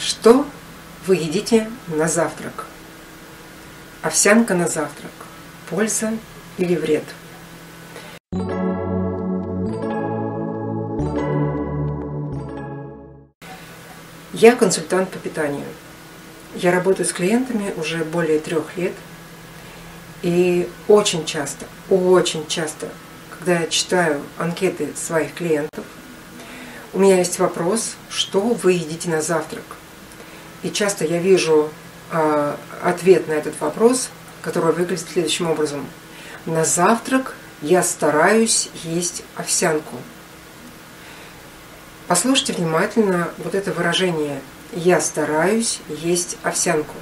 Что вы едите на завтрак? Овсянка на завтрак. Польза или вред? Я консультант по питанию. Я работаю с клиентами уже более 3 лет. И очень часто, когда я читаю анкеты своих клиентов, у меня есть вопрос, что вы едите на завтрак? И часто я вижу ответ на этот вопрос, который выглядит следующим образом. На завтрак я стараюсь есть овсянку. Послушайте внимательно вот это выражение «я стараюсь есть овсянку».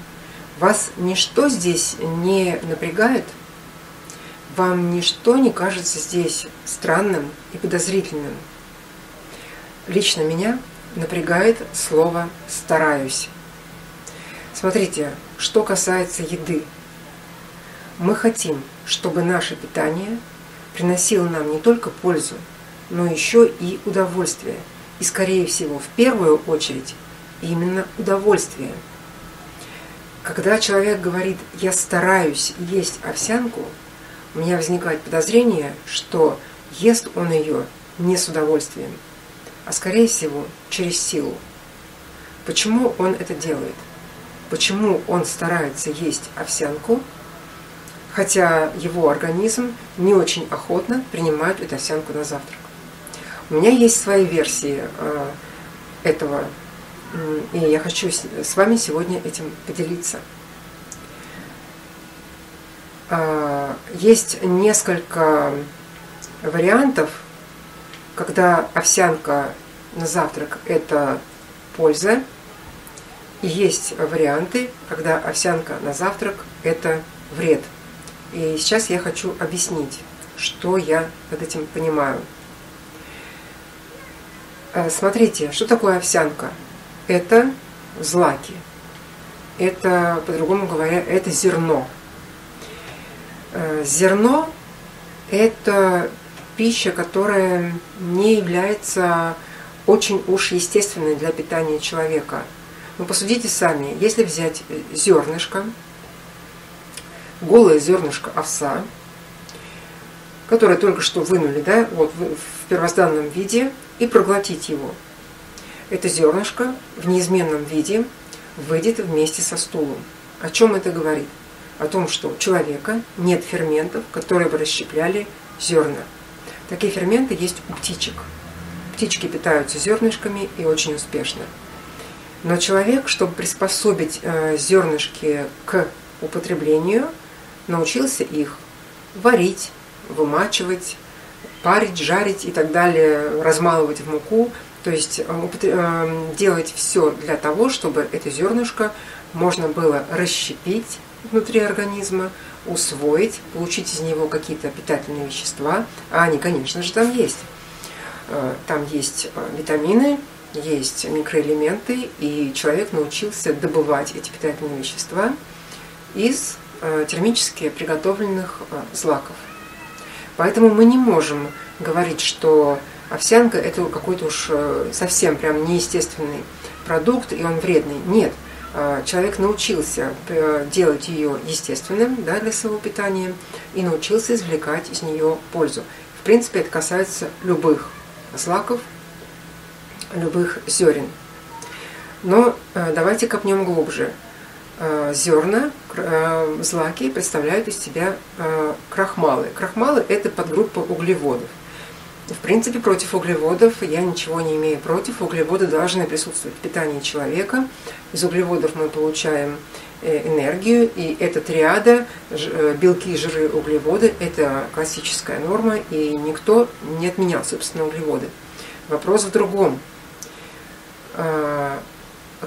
Вас ничто здесь не напрягает? Вам ничто не кажется здесь странным и подозрительным? Лично меня напрягает слово «стараюсь». Смотрите, что касается еды. Мы хотим, чтобы наше питание приносило нам не только пользу, но еще и удовольствие. И, скорее всего, в первую очередь, именно удовольствие. Когда человек говорит «я стараюсь есть овсянку», у меня возникает подозрение, что ест он ее не с удовольствием, а, скорее всего, через силу. Почему он это делает? Почему он старается есть овсянку, хотя его организм не очень охотно принимает эту овсянку на завтрак? У меня есть свои версии этого, и я хочу с вами сегодня этим поделиться. Есть несколько вариантов, когда овсянка на завтрак – это польза, и есть варианты, когда овсянка на завтрак – это вред. И сейчас я хочу объяснить, что я под этим понимаю. Смотрите, что такое овсянка? Это злаки. Это, по-другому говоря, это зерно. Зерно – это пища, которая не является очень уж естественной для питания человека. Но посудите сами, если взять зернышко, голое зернышко овса, которое только что вынули, да, вот в первозданном виде, и проглотить его. Это зернышко в неизменном виде выйдет вместе со стулом. О чем это говорит? О том, что у человека нет ферментов, которые бы расщепляли зерна. Такие ферменты есть у птичек. Птички питаются зернышками и очень успешно. Но человек, чтобы приспособить зернышки к употреблению, научился их варить, вымачивать, парить, жарить и так далее, размалывать в муку. То есть делать все для того, чтобы это зернышко можно было расщепить внутри организма, усвоить, получить из него какие-то питательные вещества. А они, конечно же, там есть. Там есть витамины, есть микроэлементы, и человек научился добывать эти питательные вещества из термически приготовленных злаков. Поэтому мы не можем говорить, что овсянка – это какой-то уж совсем прям неестественный продукт, и он вредный. Нет, человек научился делать ее естественным, да, для своего питания, и научился извлекать из нее пользу. В принципе, это касается любых злаков, любых зерен. Но давайте копнем глубже. Зерна, злаки представляют из себя крахмалы. Крахмалы – это подгруппа углеводов. В принципе, против углеводов я ничего не имею против. Углеводы должны присутствовать в питании человека. Из углеводов мы получаем энергию, и эта триада – белки, жиры, углеводы – это классическая норма, и никто не отменял, собственно, углеводы. Вопрос в другом.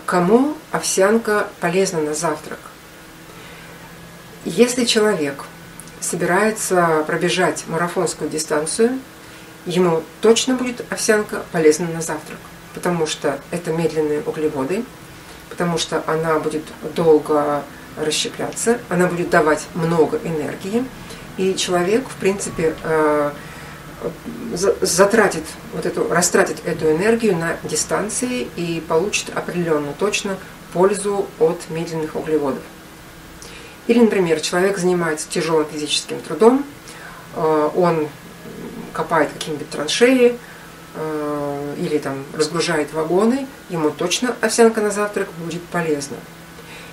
Кому овсянка полезна на завтрак? Если человек собирается пробежать марафонскую дистанцию, ему точно будет овсянка полезна на завтрак, потому что это медленные углеводы, потому что она будет долго расщепляться, она будет давать много энергии, и человек, в принципе, затратит вот эту, растратит эту энергию на дистанции и получит определенную точно пользу от медленных углеводов. Или, например, человек занимается тяжелым физическим трудом, он копает какие-нибудь траншеи или там разгружает вагоны, ему точно овсянка на завтрак будет полезна.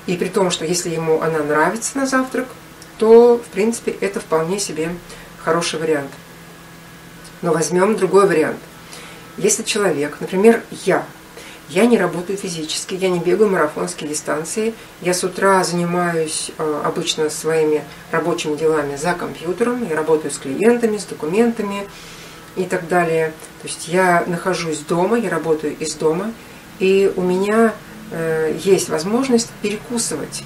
И при том, что если ему она нравится на завтрак, то, в принципе, это вполне себе хороший вариант. Но возьмем другой вариант. Если человек, например, я не работаю физически, я не бегаю марафонские дистанции, я с утра занимаюсь обычно своими рабочими делами за компьютером, я работаю с клиентами, с документами и так далее. То есть я нахожусь дома, я работаю из дома, и у меня есть возможность перекусывать.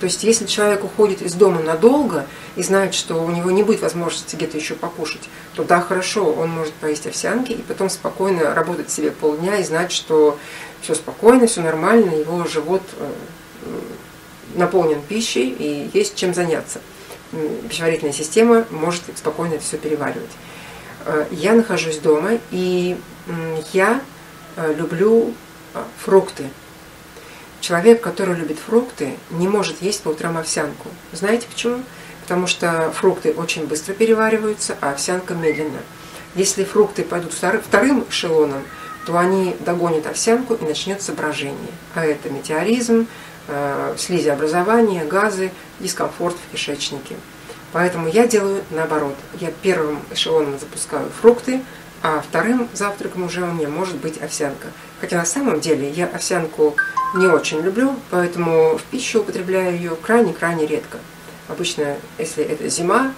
То есть если человек уходит из дома надолго и знает, что у него не будет возможности где-то еще покушать, то да, хорошо, он может поесть овсянки и потом спокойно работать себе полдня и знать, что все спокойно, все нормально, его живот наполнен пищей и есть чем заняться. Пищеварительная система может спокойно все переваривать. Я нахожусь дома, и я люблю фрукты. Человек, который любит фрукты, не может есть по утрам овсянку. Знаете почему? Потому что фрукты очень быстро перевариваются, а овсянка медленно. Если фрукты пойдут вторым эшелоном, то они догонят овсянку и начнется брожение. А это метеоризм, слизеобразование, газы, дискомфорт в кишечнике. Поэтому я делаю наоборот. Я первым эшелоном запускаю фрукты, а вторым завтраком уже у меня может быть овсянка. Хотя на самом деле я овсянку не очень люблю, поэтому в пищу употребляю ее крайне-крайне редко. Обычно, если это зима,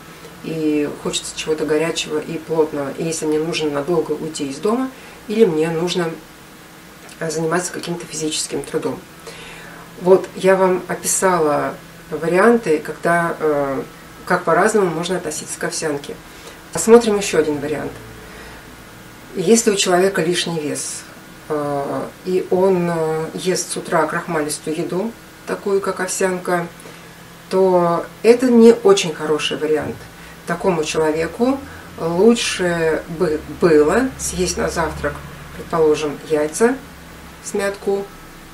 и хочется чего-то горячего и плотного, и если мне нужно надолго уйти из дома, или мне нужно заниматься каким-то физическим трудом. Вот, я вам описала варианты, как по-разному можно относиться к овсянке. Посмотрим еще один вариант. Если у человека лишний вес, и он ест с утра крахмалистую еду, такую как овсянка, то это не очень хороший вариант. Такому человеку лучше бы было съесть на завтрак, предположим, яйца, всмятку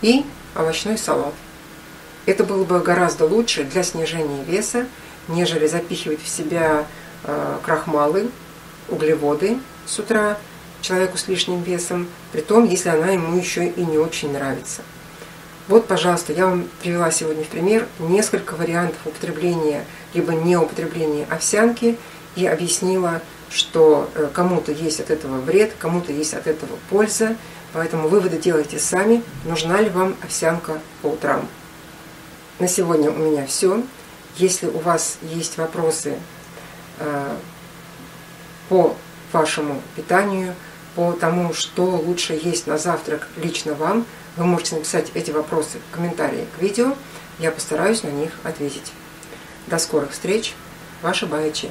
и овощной салат. Это было бы гораздо лучше для снижения веса, нежели запихивать в себя крахмалы, углеводы с утра человеку с лишним весом, притом, если она ему еще и не очень нравится. Вот, пожалуйста, я вам привела сегодня в пример несколько вариантов употребления либо неупотребления овсянки и объяснила, что кому-то есть от этого вред, кому-то есть от этого польза, поэтому выводы делайте сами, нужна ли вам овсянка по утрам. На сегодня у меня все. Если у вас есть вопросы по вашему питанию, по тому, что лучше есть на завтрак лично вам, вы можете написать эти вопросы в комментарии к видео. Я постараюсь на них ответить. До скорых встреч. Ваша Бая Че.